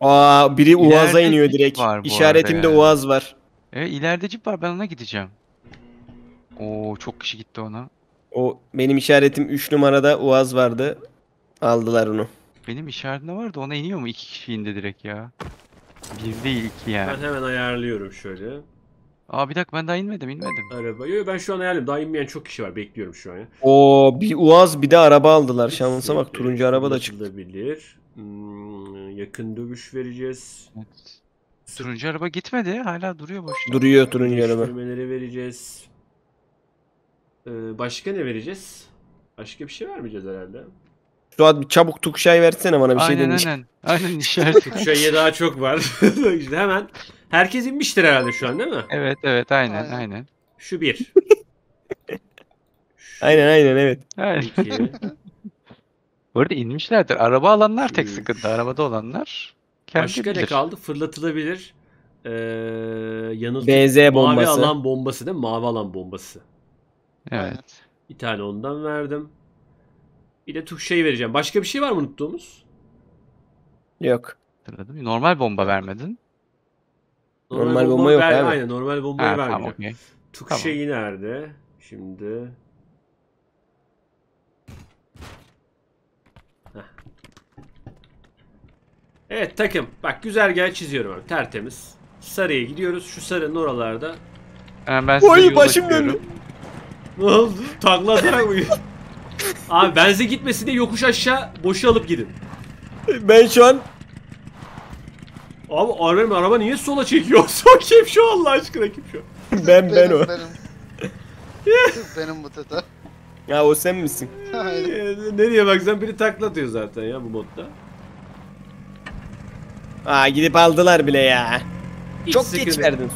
Aa, biri Uaz'a iniyor direkt. İşaretimde yani. Uaz var. Evet, ileride cip var, ben ona gideceğim. Oo, çok kişi gitti ona. O benim işaretim 3 numarada Uaz vardı. Aldılar onu. Benim işaretimde vardı, ona iniyor mu? 2 kişi indi direkt ya. 1 değil 2 yani. Ben hemen ayarlıyorum şöyle. Aa, bir dakika, ben daha inmedim. Araba. Yo, ben şu an ayarlıyorum. Daha inmeyen çok kişi var. Bekliyorum şu an ya. Oo, bir Uaz bir de araba aldılar. Şansa bak, turuncu araba da çıktı. Yakın dövüş vereceğiz. Evet. Turuncu araba gitmedi. Hala duruyor boşta. Duruyor turuncu araba. Düşürmeleri vereceğiz. Başka ne vereceğiz? Başka bir şey vermeyeceğiz herhalde. Suat, bir çabuk Tukşay versene bana bir şey demiş. Aynen. Tukşay'a daha çok var. İşte hemen. Herkes inmiştir herhalde şu an, değil mi? Evet, aynen. Şu bir. Aynen, evet. İki. Bu arada inmişlerdir. Araba alanlar tek sıkıntı. Arabada olanlar kendi bilir. Başka ne kaldı? Fırlatılabilir. BZ bombası. Mavi alan bombası değil mi? Mavi alan bombası. Evet. Bir tane ondan verdim. Bir de Tukşay'ı vereceğim. Başka bir şey var mı unuttuğumuz? Yok. Normal bomba vermedin. Normal bomba yok. Aynen, normal bombayı vermeyeceğim. Tamam, okay. Tukşay'ı nerede? Şimdi... Heh. Evet takım. Bak, güzergahı çiziyorum abi. Tertemiz. Sarıya gidiyoruz. Şu sarının oralarda. Ben oy, başım döndü. Ne oldu? Takla atarak uyuyor. Abi benze gitmesin diye yokuş aşağı boşu alıp gidin. Ben şu an... Abi araba niye sola çekiyor? Kim şu, Allah aşkına kim şu? ben o. Benim bu teta. Ya o sen misin? Nereye baksan biri takla atıyor zaten ya bu modda. Aa, gidip aldılar bile ya. Hiç çok geç verdin.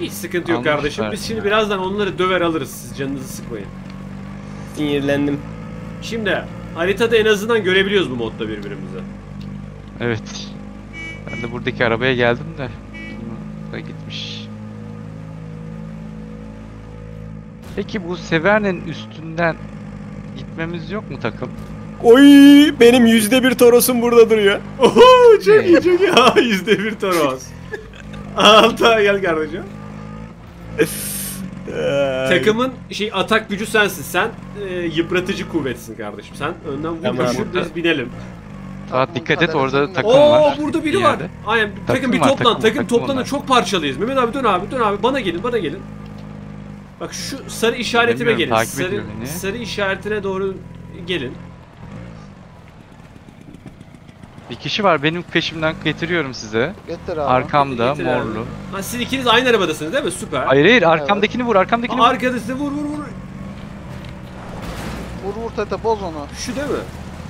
Hiç sıkıntı yok kardeşim. Biz şimdi birazdan onları döver alırız. Siz canınızı sıkmayın. Sinirlendim. Şimdi haritada en azından görebiliyoruz bu modda birbirimizi. Evet. Ben de buradaki arabaya geldim de. Da gitmiş. Peki bu Severne'nin üstünden gitmemiz yok mu takım? Oy, benim %1 Toros'um burada duruyor. Oho, çok iyi çok iyi. %1 Toros. Alta gel kardeşim. Takımın atak gücü sensin. Sen yıpratıcı kuvvetsin kardeşim. Sen önden vuruşur, biz binelim. Saat dikkat et, orada takım var. Oo, burada biri var. Aynen, takım bir toplan. Takım toplanın, çok parçalıyız. Mehmet abi dön abi. Bana gelin. Bak şu sarı işaretime gelin. Sarı işaretine doğru gelin. Bir kişi var, benim peşimden, getiriyorum size. Getir abi. Arkamda morlu. Ha, siz ikiniz aynı arabadasınız değil mi? Süper. Hayır, arkamdakini vur, arkamdakini vur. Arkadasını vur. Vur tete, boz onu. Şu değil mi?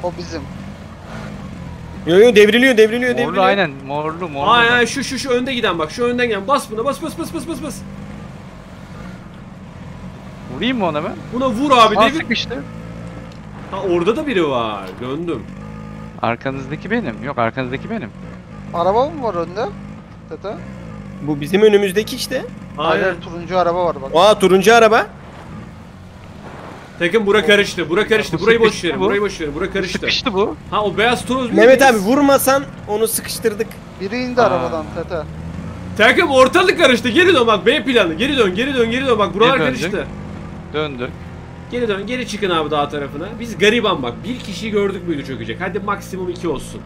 O bizim. Yo, devriliyor. Morlu, aynen, morlu. Aynen, şu önde giden, bak şu önden giden, bas buna, bas. Vurayım mı ona ben? Buna vur abi, devir. İşte. Ha, orada da biri var, döndüm. Arkanızdaki benim. Yok, arkanızdaki benim. Araba mı var önde? Tata. Bu bizim önümüzdeki işte. Aynen, turuncu araba var bak. Aa, turuncu araba. Tekin, bura karıştı. Burayı boş verin. Bura karıştı. Sıkıştı bu. Ha, o beyaz Toros. Mehmet abi vurmasan onu sıkıştırdık. Biri indi arabadan Tata. Tekin, ortalık karıştı. Geri dön bak, B planı. Geri dön. Bak, buralar karıştı. Döndük. Geri çıkın abi dağ tarafına. Biz gariban bak. Bir kişiyi gördük müydü çökecek. Hadi maksimum 2 olsun.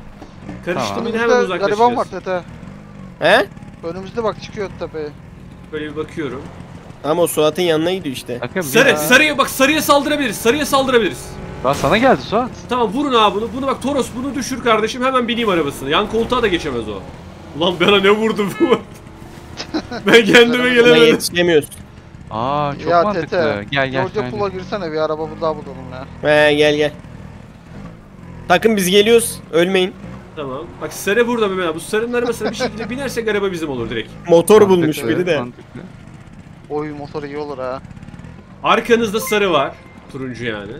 Karıştı mıydı, hemen uzaklaşacağız. Gariban var Tete. He? Önümüzde bak, çıkıyor tepeye. Böyle bir bakıyorum. Ama o Suat'ın yanına gidiyor işte. Sarıya saldırabiliriz. Lan sana geldi Suat. Tamam, vurun abi bunu. Bunu bak Toros, bunu düşür kardeşim. Hemen bineyim arabasını. Yan koltuğa da geçemez o. Ulan bana ne vurdum bu? Ben kendime gelemedim. Yetişemiyorsun. Aa, çok ya mantıklı. Tete, gel. George Pool'a girsene, bir araba daha bulalım ya. Gel. Takım, biz geliyoruz. Ölmeyin. Tamam. Bak, sarı burada mı ben? Bu sarının arabasına bir şekilde binersek araba bizim olur direkt. Motor mantıklı, bulmuş biri de. Mantıklı. Oy, motor iyi olur ha. Arkanızda sarı var. Turuncu yani.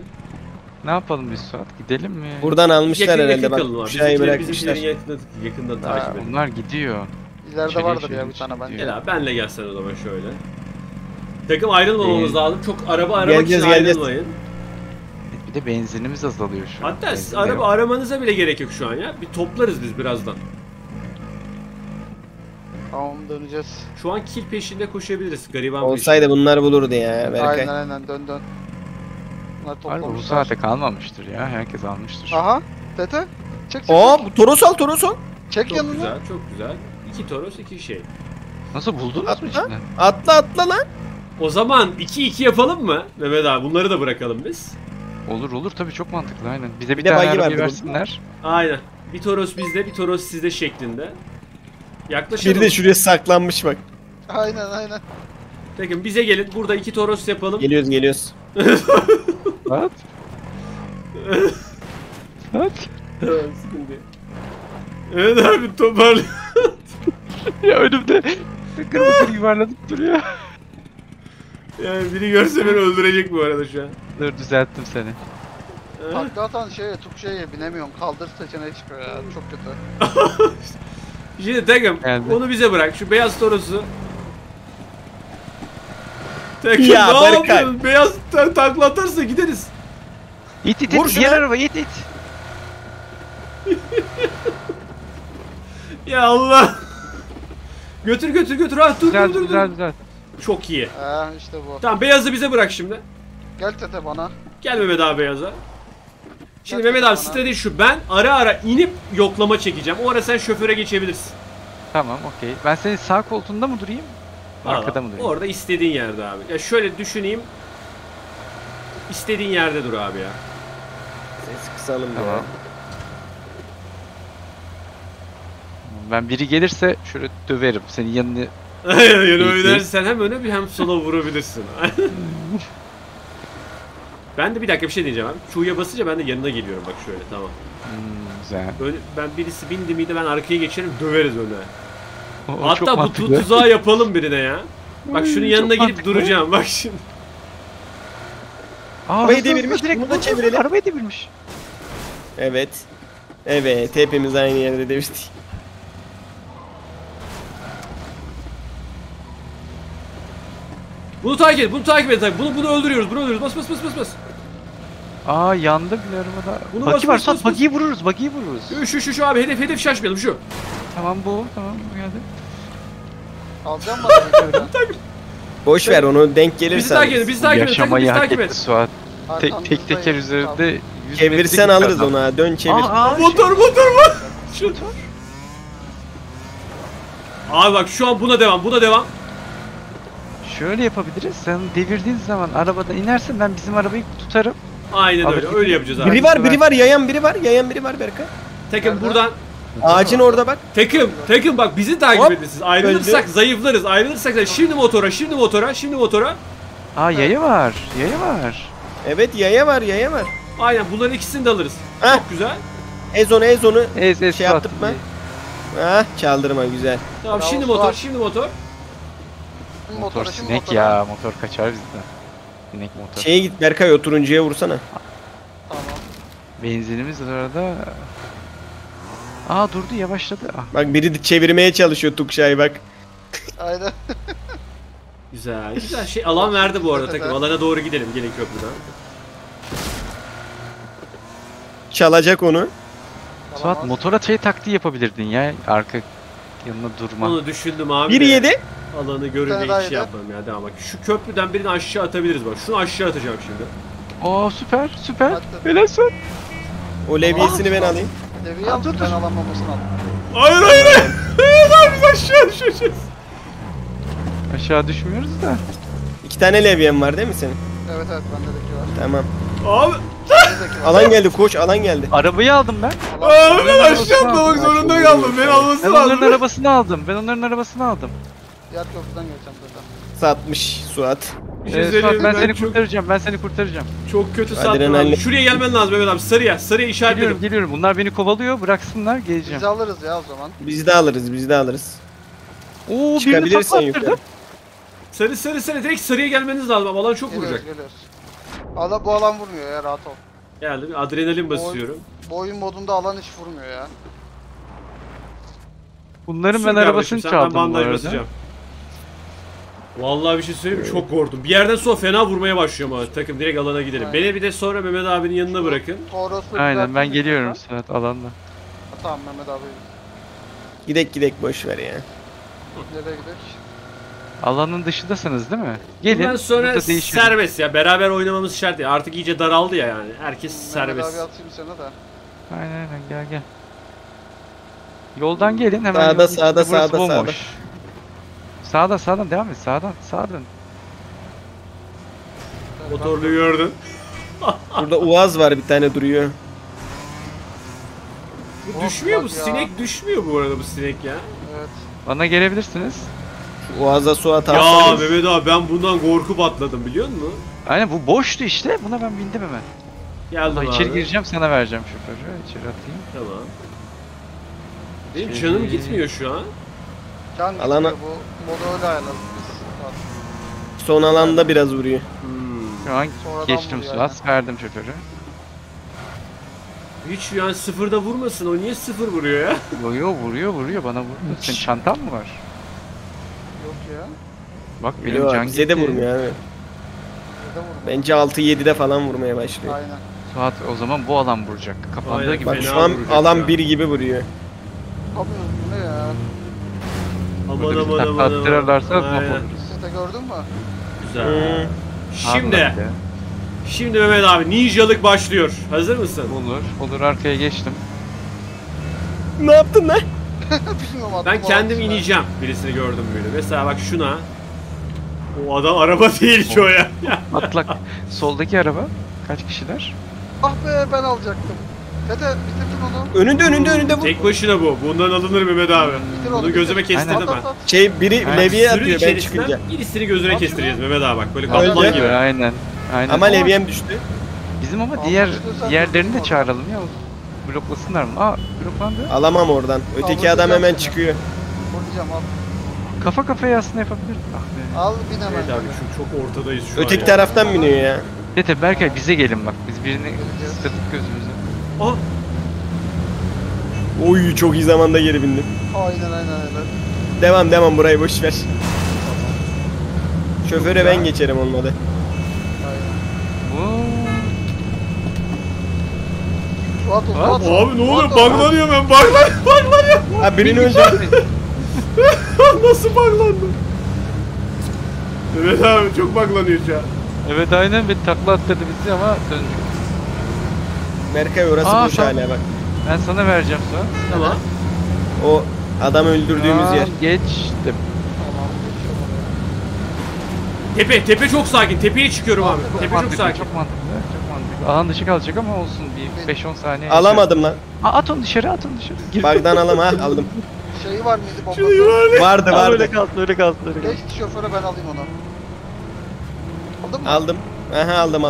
Ne yapalım biz Suat? Gidelim mi? Buradan almışlar herhalde bak. Bizimkileri bırakmışlar. Yakında takip edin. Bunlar gidiyor. İleride şöyle vardır ya bir tane ben. Gel abi, benle gelsen o zaman şöyle. Takım, ayrılmamamız lazım. Çok araba aramak için ayrılmayın. Bir de benzinimiz azalıyor şu an. Hatta aramanıza bile gerek yok şu an ya. Bir toplarız biz birazdan. Tamam döneceğiz. Şu an kill peşinde koşabiliriz gariban. Olsaydı peşinde bunlar bulurdu ya Berkay. Aynen aynen dön dön. Bunlar toplamışlar. Bu saate kalmamıştır ya, herkes almıştır. Aha Tete. Çek. Aa bu Toros al, Toros al. Çek çok yanını. Çok güzel, çok güzel. İki Toros iki şey. Nasıl buldunuz mu içinden? Atla atla lan. O zaman 2-2 yapalım mı Mehmet abi? Bunları da bırakalım biz. Olur olur tabii, çok mantıklı aynen. Bize bir tane arabayı versinler. Aynen. Bir Toros bizde, bir Toros sizde şeklinde. Yaklaşalım. Biri de şuraya saklanmış bak. Aynen aynen. Bakın bize gelin, burada 2 Toros yapalım. Geliyoruz geliyoruz. At. At. Sıkıntı. Evet abi toparlan. Ya önümde kırmızı yuvarlanıp duruyor. Yani biri görse beni öldürecek bu arada şu an. Dur düzelttim seni. Takla atan şeye, Tukşe'ye binemiyorum. Kaldır seçeneği çıkıyor ya. Çok kötü. Şimdi Tegim onu bize bırak. Şu beyaz Toros'u. Tegim ne yapıyorsun? Beyaz takla atarsa gideriz. İt it it. Diğer araba it it. Ya Allah. Götür götür götür. Ah dur dur dur. Çok iyi. İşte bu. Tamam beyazı bize bırak şimdi. Gel Tete bana. Gel Mehmet abi beyaza. Şimdi Mehmet abi strateji şu, ben ara ara inip yoklama çekeceğim. O ara sen şoföre geçebilirsin. Tamam okey. Ben senin sağ koltuğunda mı durayım? Arkada mı durayım? Orada istediğin yerde abi. Ya şöyle düşüneyim. İstediğin yerde dur abi ya. Ses kısalım tamam ya. Ben biri gelirse şöyle döverim. Senin yanını... Öyle sen hem öne bir hem sola vurabilirsin. Ben de bir dakika bir şey diyeceğim abi. Q'ya basınca ben de yanına geliyorum bak şöyle, tamam. Güzel. Böyle ben birisi bindi miydi ben arkaya geçerim, döveriz öyle. O hatta bu tuzağı yapalım birine ya. Bak şunun yanına gidip mantıklı duracağım bak şimdi. Arabayı devirmiş, direkt bunu da çevirelim. Arabayı devirmiş. Evet. Evet hepimiz aynı yerde devirdik. Bunu takip et, bunu takip et, bunu öldürüyoruz, bunu öldürüyoruz. Bas bas bas bas bas. Aa yandı bile arabada. Buggy varsa buggy'yi vururuz, buggy'yi vururuz. Şu abi hedef şaşmayalım şu. Tamam bu, tamam bu geldi. Alacağım bana. Boş ver onu, denk gelirsen. Bizi takip edin, bizi takip edin. Yaşamayı hak etti Suat. Tek teker üzerinde. Çevirsen alırız onu ha, dön çevir. Motor. Abi bak şu an buna devam. Şöyle yapabiliriz. Sen devirdiğin zaman arabadan inersen ben bizim arabayı tutarım. Aynen abi, öyle. Öyle yapacağız abi. Biri var. Yayan biri var Berkay. Tekin buradan. Ağacın orada bak. Tekin bak bizi takip ediniz. Ayrılırsak zayıflarız. Ayrılırsak şimdi motora. Aa yaya var. Evet yaya var. Aynen bunların ikisini de alırız. Heh. Çok güzel. Ezonu şey yaptım ben. Ha çaldırma güzel. Tamam bravo, şimdi motor. Motor sinek ya, motor kaçar bizden. Sinek motor. Şeye git Berkay, o turuncuya vursana. Tamam. Benzinimiz orada. Aa durdu, yavaşladı. Ah. Bak biri çevirmeye çalışıyor Tukşay bak. Aynen. Güzel. Şey alan verdi bu arada. Takım alana doğru gidelim, gelin köprüden. Çalacak onu. Suat motora şey taktiği yapabilirdin ya, arka yanına durma. Onu düşündüm abi. 1-7. Alanı görünce hiç şey yapmam ya. Devam bak. Şu köprüden birini aşağı atabiliriz bak. Şunu aşağı atacağım şimdi. Aa süper. Belasın. O levyesini ben alayım. Leviye al, ben alamamasını al. Hayır. Biz aşağı düşeceğiz. Aşağı düşmüyoruz da. 2 tane levyem var değil mi senin? Evet bende de var. Tamam. Abi. Alan geldi koş, alan geldi. Arabayı aldım ben. Abi aşağı atlamak zorunda kaldım. Ben almasını aldım. Ben onların arabasını aldım. Diğer köprüden geçeceğim zaten. Satmış Suat. Suat ben seni kurtaracağım. Çok kötü sattım. Şuraya gelmen lazım Mehmet abi. Sarıya işaret ediyorum. Geliyorum. Bunlar beni kovalıyor. Bıraksınlar, geleceğim. Biz alırız ya o zaman. Biz de alırız. Oo birini sattırdım. Sarı. Direkt sarıya gelmeniz lazım. Alan çok vuracak. Geliyoruz. Allah bu alan vurmuyor ya, rahat ol. Geldim. Adrenalin basıyorum. Bu oyun modunda alan hiç vurmuyor ya. Bunların ben arabasını çaldım bu arada. Vallahi bir şey söyleyeyim mi? Çok korktum. Bir yerden sonra fena vurmaya başlıyorum abi. Takım direkt alana gidelim. Aynen. Beni bir de sonra Mehmet abinin yanına bırakın. Aynen ben geliyorum Serhat alanda. Tamam Mehmet abi. Gidek boş ver ya. Nereye gidelim? Alanın dışındasınız değil mi? Gelin. Bundan sonra serbest ya. Beraber oynamamız şart değil. Artık iyice daraldı ya yani. Herkes serbest. Abi atayım sana da. Aynen gel gel. Yoldan gelin hemen. Sağda sağda sağda sağda. Sağda sağdan devam et. Sağdan sağdan. Motorlu gördün. Burada Uaz var bir tane duruyor. Bu düşmüyor mu? Sinek düşmüyor bu arada bu sinek ya. Evet. Bana gelebilirsiniz. Uaz'a su atarsınız. Ya Mehmet abi ben bundan korkup atladım biliyor musun? Aynen bu boştu işte. Buna ben bindim hemen. Geldim abi. İçeri gireceğim sana vereceğim şoförü. İçeri atayım. Tamam. Benim canım gitmiyor şu an. Can alana... bu moda öyle ayarladık biz. Son alanda biraz vuruyor. Şu an geçtim suat, verdim şoförü. Hiç yani sıfırda vurmasın, o niye sıfır vuruyor ya? Yo vuruyor, bana vurdu. Sen çantan mı var? Yok ya. Bak benim can gitti. Bize de vurmuyor abi. Bence 6-7'de falan vurmaya başlıyor. Aynen. Suat o zaman bu alan vuracak. Kapandığı gibi. Bak şu an alan 1 gibi vuruyor. Abi ne ya? Burada bizi taklattırırlarsa mahvoluruz. Siz de gördün mü? Güzel. Şimdi Mehmet abi ninjalık başlıyor. Hazır mısın? Olur arkaya geçtim. Ne yaptın lan? Ben kendim ineceğim. Birisini gördüm böyle. Mesela bak şuna. O adam araba değil ki o ya. Atlak. Soldaki araba. Kaç kişiler? Ah be ben alacaktım. Dede bitirdim onu. Önünde bu. Tek başına bu. Bundan alınır Mehmet abi. Bunu gözüme kestirdim ben. Biri Levi'ye atıyor ben çıkınca. Birisini gözüne kestireceğiz Mehmet abi bak. Böyle kaplan gibi. Aynen. Ama Levi'ye düştü. Bizim ama diğerlerini de çağıralım ya. Bloklasınlar mı? Aa bloklandı. Alamam oradan. Öteki adam hemen çıkıyor. Vuracağım abi. Kafa kafaya aslında yapabilirim. Ah be. Al bin hemen. Mehmet abi şu çok ortadayız şu an. Öteki taraftan biniyor ya. Dede Berkay bize gelin bak. Biz birini sıktık gözümüze. Aha. Oy çok iyi zamanda geri bindim. Aynen. Devam burayı boş ver. Şoföre ben geçerim onunla da. Aynen. Abi ne oluyor? Buglanıyor ben. Buglanıyor. Ha birini önce. Nasıl buglandı? Evet abi çok buglanıyor şu an. Evet aynen bir takla attırdı bizi ama döndük. Berkay orası boş hala bak. Ben sana vereceğim sonra. Tamam. O adam öldürdüğümüz yer. Geçtim. Tamam. Tepe çok sakin. Tepeye çıkıyorum abi. Tepe çok sakin. Çok mantıklı. Alan dışı kalacak ama olsun bir 5-10 saniye. Alamadım lan. At onu dışarı. Bagdan aldım. Şeyi var mıydı bombası? Vardı. Öyle kaldı. Geç şoföre ben alayım onu. Aldın mı? Aldım. Aha aldım.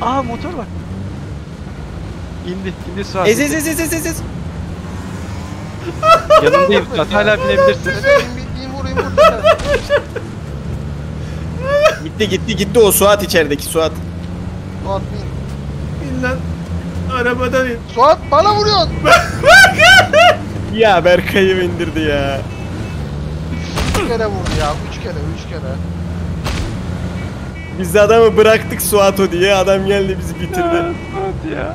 Aa motor var. İndi su abi. Ez. Yanındayım zaten hala binebilirsin. Vurayım. Gitti o Suat içerideki Suat. Suat bin lan. Arabadan in. Suat bana vuruyorsun. Ya Berkay'ı indirdi ya. 3 kere vurdu ya. 3 kere. Biz adamı bıraktık Suato diye, adam geldi bizi bitirdi. Ya, Suat ya.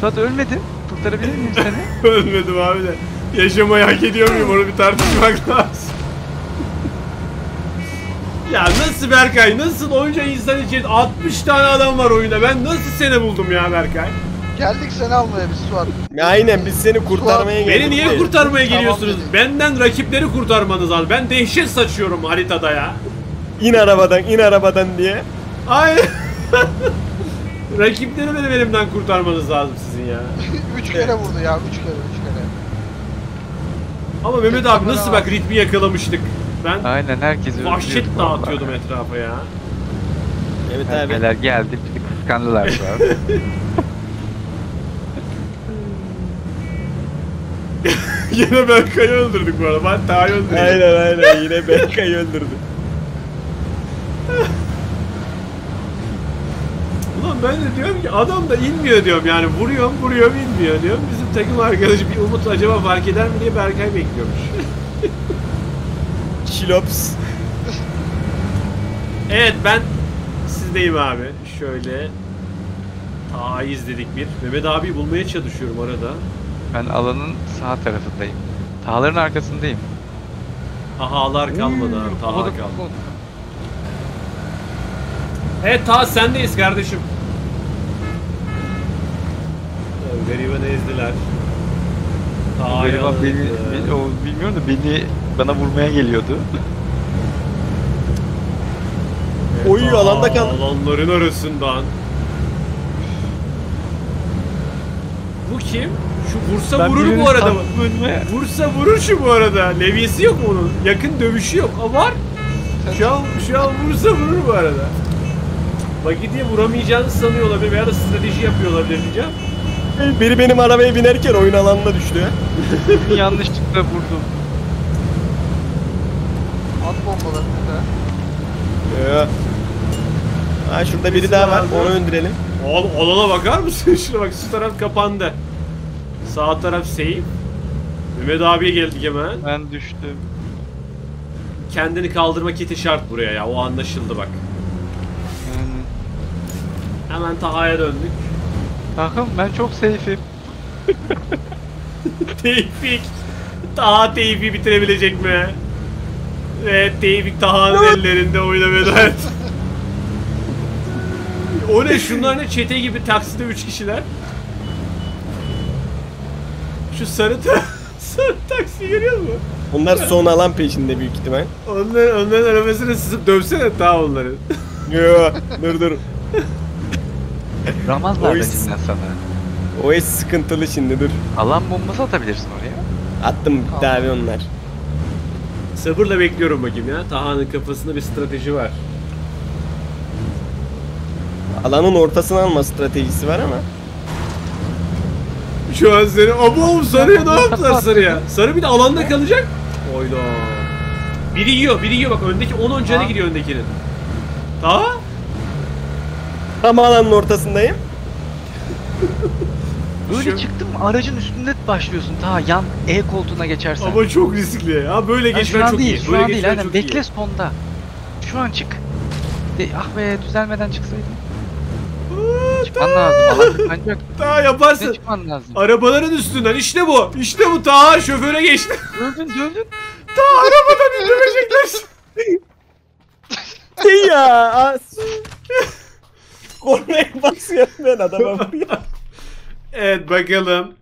Suat ölmedin, kurtarabilir miyim seni? Ölmedim abi de. Yaşamayı hak ediyor muyum onu bir tartışmak lazım. Ya nasıl Berkay, nasıl onca insan içerisinde 60 tane adam var oyunda, ben nasıl seni buldum ya Berkay? Geldik seni almaya biz Suat. Aynen biz seni kurtarmaya geldik. Beni niye kurtarmaya geliyorsunuz? Tamam, benden rakipleri kurtarmanız lazım, ben dehşet saçıyorum haritada ya. İn arabadan diye. Ay. Rakipleri beni elimden kurtarmanız lazım sizin ya. 3 kere vurdu ya. Ama Mehmet abi nasıl bak ritmi yakalamıştık. Ben aynen herkesi vahşet dağıtıyordum etrafa ya. Evet abi. Neler geldi bir kıskandılar şu an. Yine Berkay'ı öldürdük bu arada. Ben daha öldürdüm. Aynen yine Berkay'ı öldürdük. Ulan ben de diyorum ki adam da inmiyor diyorum yani vuruyorum inmiyor diyorum. Bizim takım arkadaşı bir Umut acaba fark eder mi diye Berkay bekliyormuş. Şilops. Evet ben sizdeyim abi. Şöyle Taiz dedik bir. Mehmet abi bulmaya çalışıyorum arada. Ben alanın sağ tarafındayım. Tağların arkasındayım. Tahalar kalmadı abi. Taha kalmadı. Evet Taha sendeyiz kardeşim. Garibanı ezdiler. Gariban beni, o bilmiyorum da beni, bana vurmaya geliyordu. Evet, oy alanda kaldı. Alanların arasından. Bu kim? Şu vursa ben vurur bu arada. Vursa vurur şu bu arada. Levyesi yok onun. Yakın dövüşü yok. A var. Şu an vursa vurur bu arada. Bagi diye vuramayacağını sanıyor olabilir veya da strateji yapıyor olabilir diyeceğim. Biri benim arabaya binerken oyun alanına düştü. Yanlışlıkla vurdum. At bombalarını da. Ha şurada biri daha var. Onu öldürelim. Alana bakar mısın? Şuna bak, şu taraf kapandı. Sağ taraf safe. Mehmet abiye geldik hemen. Ben düştüm. Kendini kaldırma kiti şart buraya ya. O anlaşıldı bak. Yani. Hemen Taha'ya döndük. Takım ben çok safe'im. Tevfik. Taha Tevfik'i bitirebilecek mi? Evet, Tevfik Taha'nın ellerinde oyuna veda et. O ne? Şunlar ne? Çete gibi takside 3 kişiler. Şu sarı taksi görüyor musun? Onlar son alan peşinde büyük ihtimal. Onların arabasını sızıp dövsene daha onları. Yoo dur. Ramaz var peşinden sana. O es sıkıntılı şimdi dur. Alan bombası atabilirsin oraya. Attım bir tane onlar. Sabırla bekliyorum bakayım ya. Taha'nın kafasında bir strateji var. Alanın ortasını alma stratejisi var ama. Şu an seni abom sarıya ne yaptılar sarıya? Sarı bir de alanda kalacak. Oyda. Biri yiyor bak öndeki 10 canı gidiyor öndekinin. Daha? Tam alanın ortasındayım. Böyle çıktım aracın üstünde başlıyorsun ta yan E koltuğuna geçersen. Ama çok riskli ya böyle geçmen çok iyi. Şu an değil aynen bekle sonda. Şu an çık. Ah be düzelmeden çıksaydım. Çıkman lazım. Ancak daha yaparsın. Çıkman lazım. Arabaların üstünden işte bu. İşte bu Taha şoföre geçti. Döndün. Taha arabadan indirmeyecekler. Ya. Kornaya basıyorum ben adama. Evet bakalım.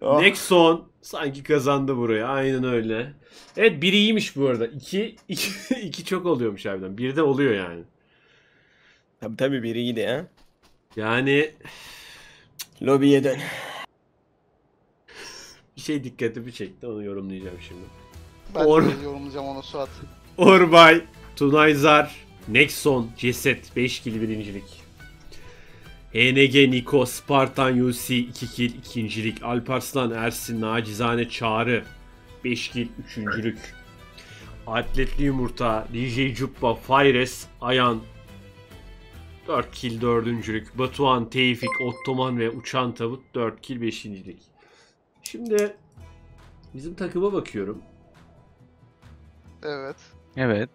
Oh. Nexon sanki kazandı buraya. Aynen öyle. Evet biri iyiymiş bu arada. İki çok oluyormuş harbiden. Bir de oluyor yani. Tabii biri iyiydi ya. Yani lobiye dön. Bir şey dikkatimi çekti. Onu yorumlayacağım şimdi. Ben de yorumlayacağım onu Suat. Orbay, Tunayzar, Nexon, Ceset 5 kill birincilik. ENG, Niko, Spartan, UC 2 kill ikincilik. Alparslan, Ersin, Nacizane, Çağrı 5 kill üçüncülük. Atletli Yumurta, DJ Cuppa, Fires, Ayan 4 kill dördüncülük. Batuhan, Tevfik, Ottoman ve Uçan Tavut 4 kill beşincilik. Şimdi bizim takıma bakıyorum. Evet. Evet.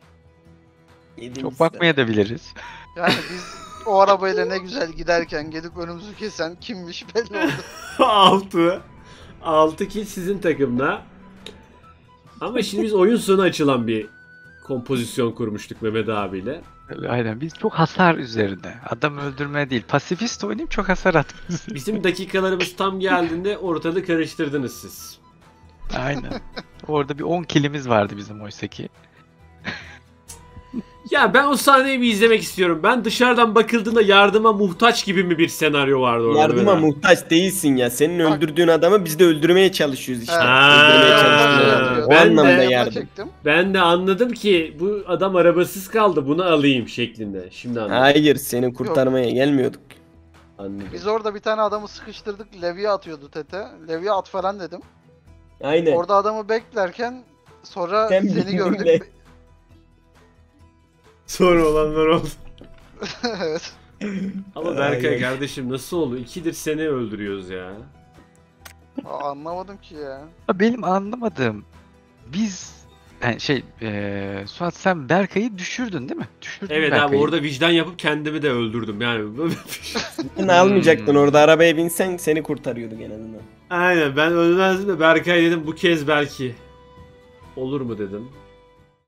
Çok bakmaya da biliriz. Yani biz o arabayla ne güzel giderken gelip önümüzü kesen kimmiş belli oldu. 6 kill sizin takımda. Ama şimdi biz oyun sonu açılan bir kompozisyon kurmuştuk Mehmet abiyle. Aynen biz çok hasar üzerinde. Adam öldürme değil. Pasifist oynayayım çok hasar atmaz. Bizim dakikalarımız tam geldiğinde ortalığı karıştırdınız siz. Aynen. Orada bir 10 kilimiz vardı bizim oysa ki. Ya ben o sahneyi bir izlemek istiyorum. Ben dışarıdan bakıldığında yardıma muhtaç gibi mi bir senaryo vardı orada? Yardıma muhtaç değilsin ya. Senin öldürdüğün adamı biz de öldürmeye çalışıyoruz işte. Ben de anladım ki bu adam arabasız kaldı. Bunu alayım şeklinde. Şimdi anladım. Hayır, seni kurtarmaya gelmiyorduk. Anladım. Biz orada bir tane adamı sıkıştırdık. Levi'ye atıyordu Tete. Levi'ye at falan dedim. Aynen. Orada adamı beklerken sonra seni gördük. Sonra olanlar oldu. Evet. Ama Berkay kardeşim nasıl oldu? 2'dir seni öldürüyoruz ya. Anlamadım ki ya. Benim anlamadığım biz Yani Suat, sen Berkay'ı düşürdün değil mi? Düşürdün evet Berkay'ı. Abi orada vicdan yapıp kendimi de öldürdüm yani. Ne almayacaktın orada, arabaya binsen seni kurtarıyordu genelinde. Aynen, ben ölmezdim de Berkay dedim bu kez belki. Olur mu dedim.